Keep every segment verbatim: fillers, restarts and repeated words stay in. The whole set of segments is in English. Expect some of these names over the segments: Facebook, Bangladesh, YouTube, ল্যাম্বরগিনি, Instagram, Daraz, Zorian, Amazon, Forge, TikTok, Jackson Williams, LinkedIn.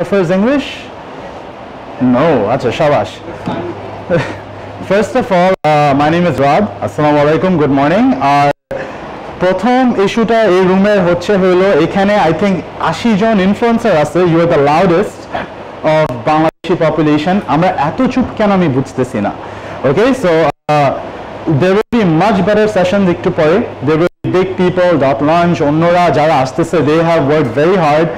Prefers English? No, acha shabash. First of all, uh, my name is Rob. Assalamu alaikum, good morning. Our prothom issue ta ei room e hocche holo ekhane I think eighty jon influencer ache. You are the loudest of Bangladeshi population. Amra eto chup keno ami bujhtechi na. Okay, so uh, there will be much better sessions ektu pore. There will be big people, dot lunch, onnora jara ashteche, they have worked very hard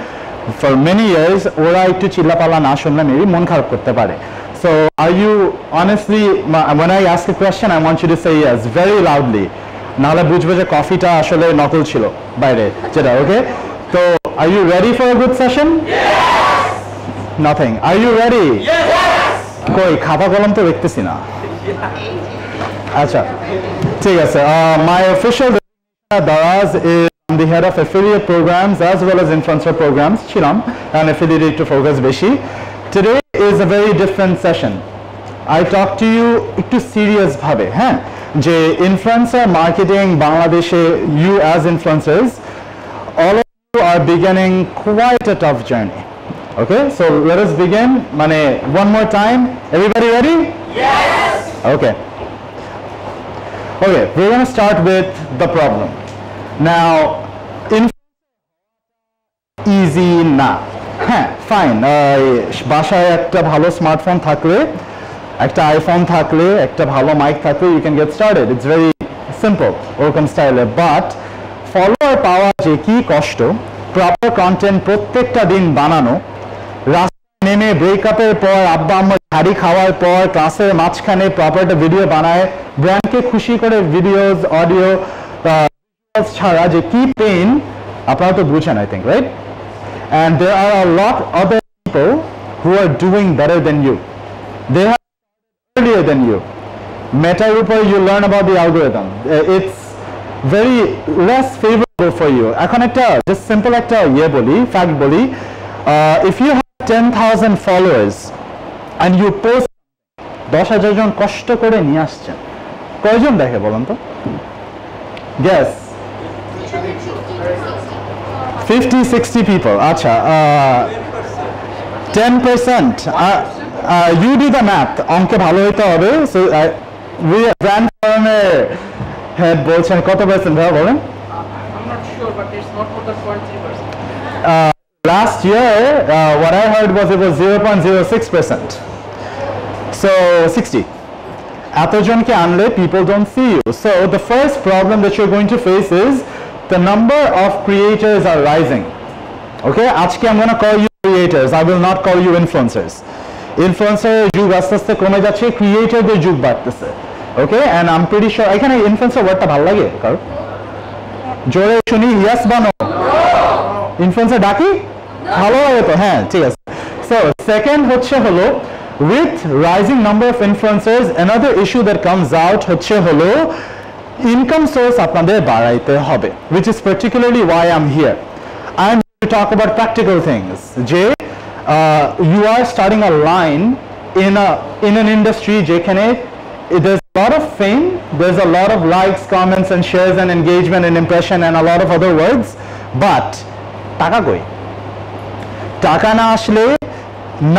for many years. Ora ektu chillapala na shunle maybe mon kharap korte pare. So are you honestly, when I ask a question, I want you to say yes very loudly. Nala bujhbe je coffee ta ashole nokol chilo baire jeta. Okay, so are you ready for a good session? Yes. Nothing. Are you ready? Yes. Koi khapa kolam to dekhtechi na. Acha thik ache. My official Daraz is the head of affiliate programs as well as influencer programs, Chilam, and affiliate to focus Beshi. Today is a very different session. I talk to you to serious bhabe, huh? J influencer marketing, Bangladesh, you as influencers, all of you are beginning quite a tough journey. Okay, so let us begin. Mane, one more time. Everybody ready? Yes. Okay. Okay, we're going to start with the problem. Now, easy na. হ্যাঁ fine, বাসায় একটা ভালো smartphone থাকলে, একটা iPhone থাকলে, একটা ভালো mic থাকলে, you can get started. It's very simple ওরকম স্টাইলে. বাট ফলোয়ার পাওয়া যে কি কষ্ট, প্রপার কন্টেন্ট প্রত্যেকটা দিন বানানো, রাস্তায় নেমে ব্রেকআপের পর, আব্বা আম্মা হাড়ি খাওয়ার পর, ক্লাসের মাঝখানে প্রপার ভিডিও বানায় ব্র্যান্ডকে খুশি করে, ভিডিওস অডিও ছাড়া যে কি পেইন আপনারা তো বুঝছেন, I think right. And there are a lot other people who are doing better than you. They have earlier than you. Meta report, you learn about the algorithm. It's very less favorable for you. I connect a just simple actor, yeah, bully, fact bully. Uh, if you have ten thousand followers and you post, ten thousand জন কষ্ট করে নিয়ে আসছেন, কয়জন দেখে বলেন তো? Yes. fifty, sixty people. Acha, uh, ten percent. Uh, uh, you do the math. Onke bhalo hoyte hobe. So uh, we brand firm head bolchen koto percent hoy bolen? I'm not sure, but it's not more than zero point three percent. Uh, last year, uh, what I heard was it was zero point zero six percent. So sixty. Atojon ke anle people don't see you. So the first problem that you're going to face is the number of creators are rising. Okay, ajke I'm going to call you creators. I will not call you influencers. Influencer jug aste aste kome jacche, creator der jug barteche. Okay, and I'm pretty sure I can influencer word ta bhalo lage karo jore shuni yes ba no? Influencer daki bhalo lage to, ha thik ache. So second hocche holo, with rising number of influencers, another issue that comes out hocche holo income source আপনাদের বাড়াইতে হবে, which is particularly why I'm here. I'm here to talk about practical things. যে uh, you are starting a line in a in an industry যেখানে there's a lot of fame, there's a lot of likes, comments and shares and engagement and impression and a lot of other words, but টাকা কই? টাকা না আসলে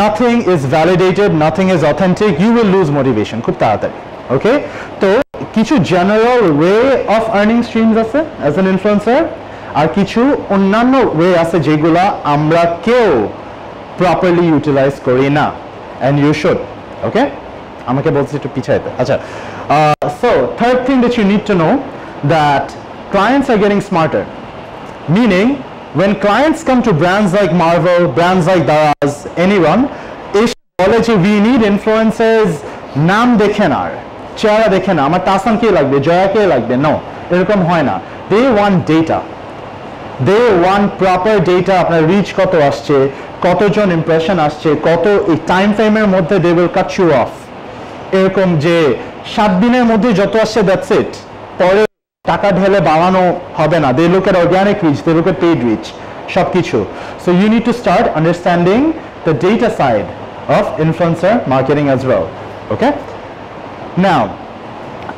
nothing is validated, nothing is authentic. You will lose motivation খুব তাড়াতাড়ি. Okay, তো কিছু general way of earning streams আছে অ্যাজ অ্যান ইনফ্লুয়েন্সার, আর কিছু অন্যান্য ওয়ে আছে যেগুলা আমরা কেউ প্রপারলি ইউটিলাইজ করি না, অ্যান্ড ইউ শুড. ওকে, আমাকে বলছি একটু পিছাইতে. আচ্ছা, so third thing that you need to know that clients are getting smarter, meaning when clients come to brands like Marvel, brands like Daraz, anyone, এসব বলে যে উই নিড ইনফ্লুয়েন্সার্স, নাম দেখে না, চেহারা দেখে না, আমার তাসান কে লাগবে, জয়া কে লাগবে, নো, এরকম হয় না. They want data, they want proper data. আপনার রিচ কত আসছে, কতজন ইমপ্রেশন আসছে, কত টাইম ফ্রেমের মধ্যে, they will cut you off. এরকম যে সাত দিনের মধ্যে যত আসছে দ্যাটস ইট, পরে টাকা ঢেলে বাড়ানো হবে না. They look at organic reach, they look at paid reach, সব কিছু. So you need to start understanding the data side of influencer marketing as well. Okay, now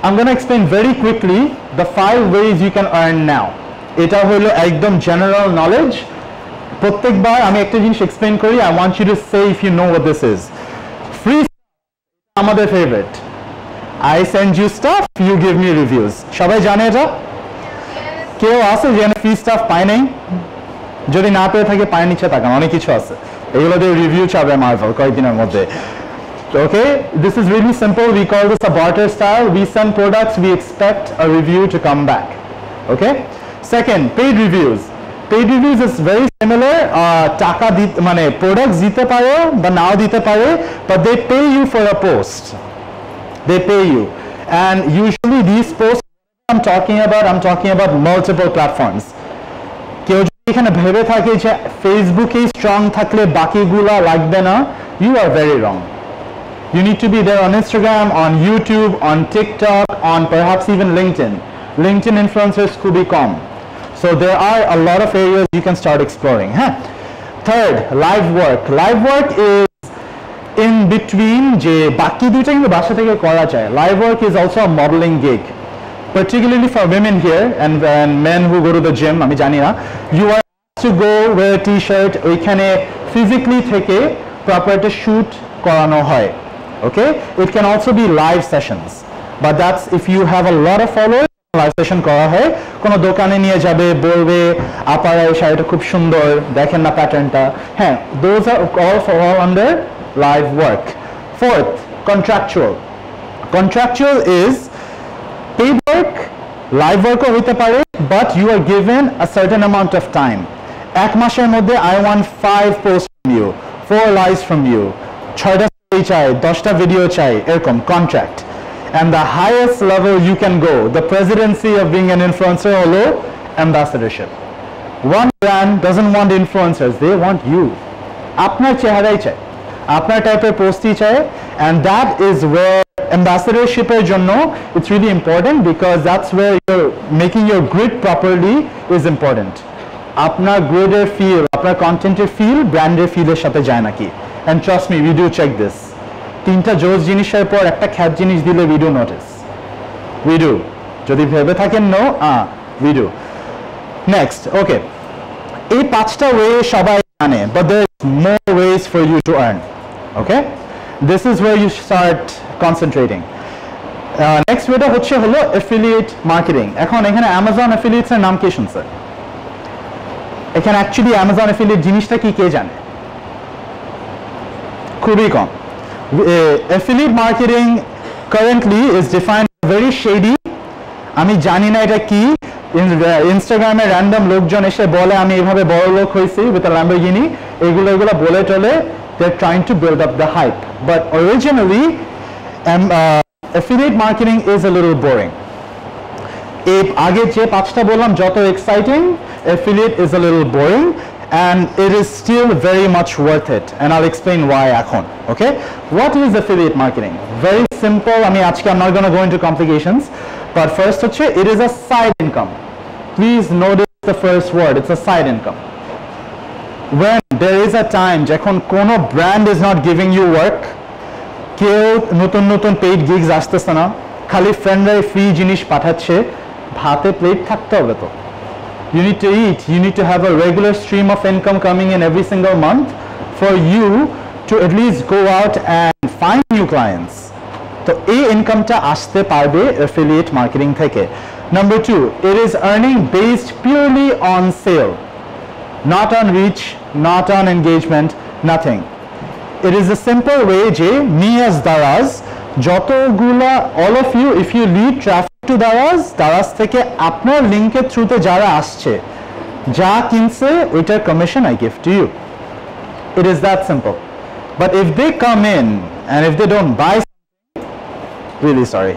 I'm going to explain very quickly the five ways you can earn now. Eta holo ekdom general knowledge, প্রত্যেকবার আমি একটা জিনিস explain করি, I want you to say if you know what this is. Free আমাদের favourite, I send you stuff, you give me reviews. সবাই জানে এটা? কেউ আছে যেন ফ্রি স্টাফ পায় নাই? যদি না পেয়ে থাকে পায় নিচ্ছে তাকান, অনেক কিছু আছে, এগুলো দিয়ে রিভিউ চাবে মার্ভেল কয়েকদিনের মধ্যে। Okay, this is really simple. We call this a barter style. We send products, we expect a review to come back. Okay. Second, paid reviews. Paid reviews is very similar. Uh, taka dite mane products dite pare, but now dite pare, but they pay you for a post. They pay you, and usually these posts I'm talking about, I'm talking about multiple platforms. কেউ যদি এখানে ভেবে থাকে যে ফেসবুকে strong থাকলে বাকিগুলা লাগবে না, you are very wrong. You need to be there on Instagram, on YouTube, on TikTok, on perhaps even LinkedIn. LinkedIn influencers could be calm. So there are a lot of areas you can start exploring. Huh? Third, live work. Live work is in between. Live work is also a modeling gig. Particularly for women here and, and men who go to the gym, I don't know, you are asked to go wear a t-shirt, you can physically take a proper to shoot. Okay, it can also be live sessions, but that's if you have a lot of followers. Live session kora hoy kono dokane niye jabe bolbe apara ei shari ta khub sundor dekhen na pattern ta, ha, those are all for all under live work. Fourth, contractual. Contractual is paid work, live work hote pare, but you are given a certain amount of time. Ek masher moddhe I want five posts from you, four lives from you, ছয়টা ছবি চাই, দশটা video চাই, এরকম contract. And the highest level you can go, the presidency of being an influencer হলো ambassadorship. One brand doesn't want influencers, they want you. আপনার চেহারাই চাই, আপনার টাইপের পোস্টই চাই, অ্যান্ড দ্যাট ইজ ওয়ের অ্যাম্বাসেডরশিপের জন্য it's really important, because that's where your making your grid properly is important. আপনার গ্রিডের ফিল, আপনার কন্টেন্টের ফিল ব্র্যান্ডের ফিলের সাথে যায় নাকি? And trust me, we do check this. তিনটা জোস জিনিসের পর একটা খ্যাত জিনিস দিলে we do notice. We do. যদি ভেবে থাকেন no, ah, we do. Next, okay. এই পাঁচটা way সবাই জানে, but there is more ways for you to earn. Okay? This is where you start concentrating. Uh, next wayটা হচ্ছে হলো affiliate marketing. এখন এখানে Amazon affiliates এর নাম কি শুনছে? এখানে actually Amazon affiliate জিনিসটা কি কে জানে? খুবই কম। Affiliate marketing currently is defined very shady. আমি জানি না এটা কি। ইনস্টাগ্রামে র্যান্ডম লোকজন এসে বলে আমি এভাবে বড় লোক হয়েছি উইথ আ ল্যাম্বরগিনি, এগুলো এগুলো বলে টলে they are trying to build up the hype, but originally affiliate marketing is a little boring. এই আগে যে পাঁচটা বললাম যত exciting, affiliate is a little boring. And it is still very much worth it, and I'll explain why akhon. Okay, what is affiliate marketing? Very simple. I mean, actually, I'm not going to go into complications. But first, it is a side income. Please notice the first word. It's a side income. When there is a time, jekhon kono brand is not giving you work, keo notun notun paid gigs ashtese na, khali friend rai free jinish pathache, bhate plate thakte hobe to. You need to eat, you need to have a regular stream of income coming in every single month for you to at least go out and find new clients. So, this income ta ashte parbe affiliate marketing theke. Number two, it is earning based purely on sale, not on reach, not on engagement, nothing. It is a simple way, je, me as Daraz, joto gula, all of you, if you lead traffic to Daraz, Daraz থেকে আপনার লিঙ্কের থ্রুতে যারা আসছে, যা কিনছে ওইটার commission I give to you. It is that simple. But if they come in and if they don't buy, really sorry.